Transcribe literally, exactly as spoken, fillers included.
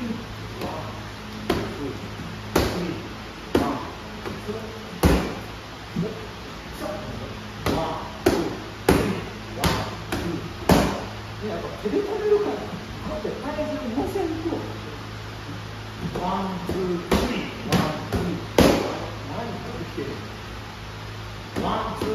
ワンツースリーワンツー。